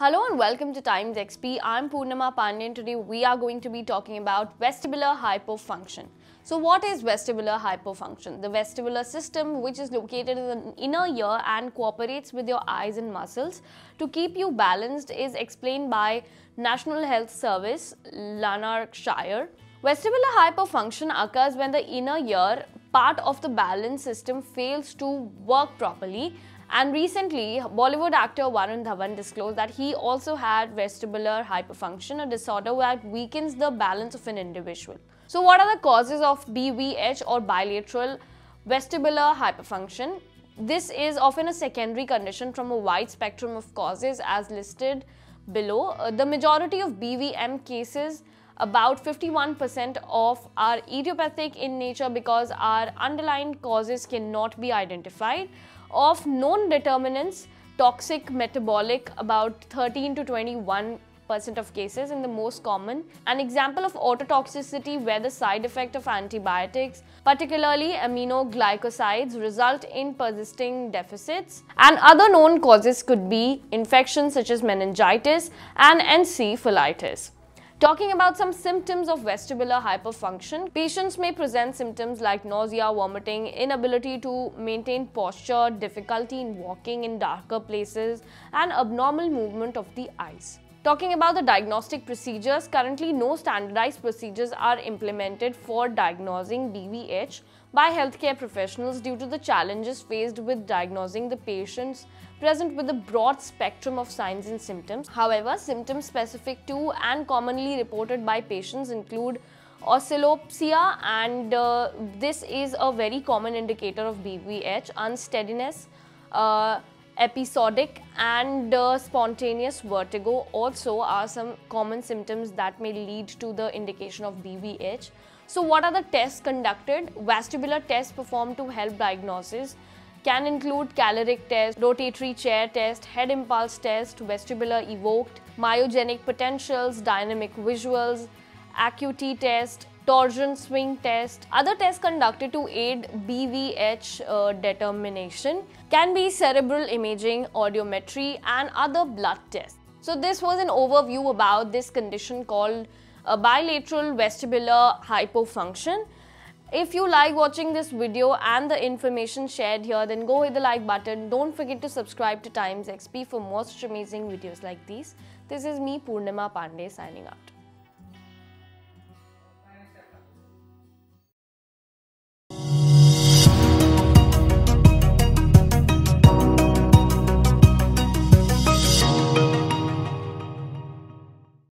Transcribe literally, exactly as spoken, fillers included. Hello and welcome to Times X P. I'm Purnima Pandey and today we are going to be talking about vestibular hypofunction. So what is vestibular hypofunction? The vestibular system, which is located in the inner ear and cooperates with your eyes and muscles to keep you balanced, is explained by National Health Service, Lanarkshire. Vestibular hypofunction occurs when the inner ear part of the balance system fails to work properly. And recently, Bollywood actor Varun Dhawan disclosed that he also had vestibular hypofunction, a disorder that weakens the balance of an individual. So what are the causes of B V H or bilateral vestibular hypofunction? This is often a secondary condition from a wide spectrum of causes as listed below. The majority of B V M cases, about fifty-one percent of, are idiopathic in nature because our underlying causes cannot be identified. Of known determinants, toxic metabolic, about thirteen to twenty-one percent of cases in the most common. An example of ototoxicity, where the side effect of antibiotics, particularly aminoglycosides, result in persisting deficits. And other known causes could be infections such as meningitis and encephalitis. Talking about some symptoms of vestibular hypofunction, patients may present symptoms like nausea, vomiting, inability to maintain posture, difficulty in walking in darker places, and abnormal movement of the eyes. Talking about the diagnostic procedures, currently no standardized procedures are implemented for diagnosing B V H by healthcare professionals due to the challenges faced with diagnosing the patients present with a broad spectrum of signs and symptoms. However, symptoms specific to and commonly reported by patients include oscillopsia, and uh, this is a very common indicator of B V H, unsteadiness, uh, episodic and uh, spontaneous vertigo also are some common symptoms that may lead to the indication of B V H. So what are the tests conducted? Vestibular tests performed to help diagnosis can include caloric test, rotatory chair test, head impulse test, vestibular evoked myogenic potentials, dynamic visuals, acuity test, torsion swing test. Other tests conducted to aid B V H uh, determination can be cerebral imaging, audiometry, and other blood tests. So this was an overview about this condition called uh, bilateral vestibular hypofunction. If you like watching this video and the information shared here, then go hit the like button. Don't forget to subscribe to Times X P for more such amazing videos like these. This is me, Purnima Pandey, signing out.